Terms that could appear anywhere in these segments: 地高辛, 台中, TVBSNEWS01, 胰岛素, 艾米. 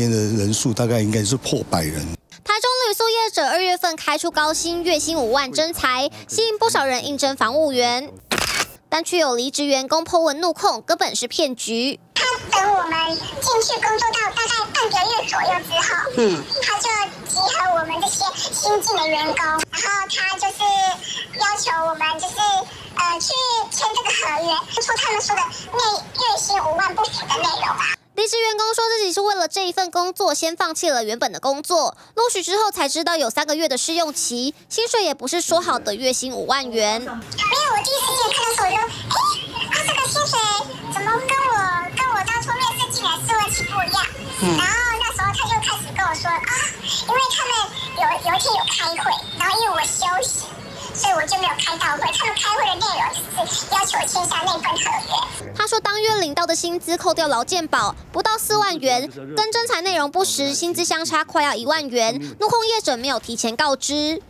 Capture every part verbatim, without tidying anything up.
天的人数大概应该是破百人。台中旅宿业者二月份开出高薪，月薪五万征才，吸引不少人应征房务员，但却有离职员工po文怒控，根本是骗局。 等我们进去工作到大概半个月左右之后，嗯，他就集合我们这些新进的员工，然后他就是要求我们就是呃去签这个合约，说他们说的那月薪五万不符的内容啊。离职员工说自己是为了这一份工作，先放弃了原本的工作，录取之后才知道有三个月的试用期，薪水也不是说好的月薪五万元。没有，我第一时间看到时候我就，哎，他、啊、这个薪水怎么跟我？ 嗯、然后那时候他就开始跟我说啊，因为他们有有一天有开会，然后因为我休息，所以我就没有开到会。他们开会的内容就是要求签下那份合约。他说，当月领到的薪资扣掉劳健保不到四万元，跟征才内容不实，薪资相差快要一万元。怒控业者没有提前告知，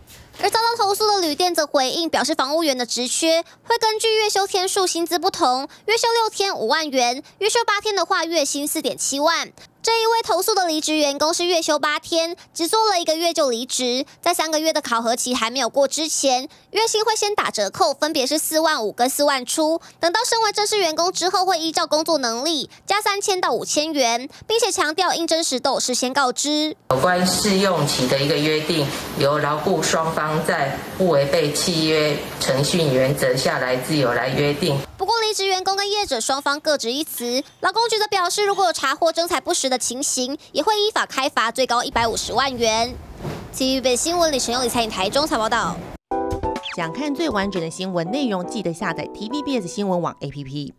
而遭到投诉的旅店则回应表示，房务员的职缺会根据月休天数薪资不同，月休六天五万元，月休八天的话月薪四点七万。 这一位投诉的离职员工是月休八天，只做了一个月就离职，在三个月的考核期还没有过之前，月薪会先打折扣，分别是四万五跟四万出。等到升为正式员工之后，会依照工作能力加三千到五千元，并且强调应征时都有事先告知。有关试用期的一个约定，由劳雇双方在不违背契约程序原则下来自由来约定。不过，离职员工跟业者双方各执一词。劳工局则表示，如果有查获征才不实 的情形，也会依法开罚，最高一百五十万元。T V B 新闻李晨佑、李彩颖台中采报道。想看最完整的新闻内容，记得下载 T V B S 新闻网 A P P。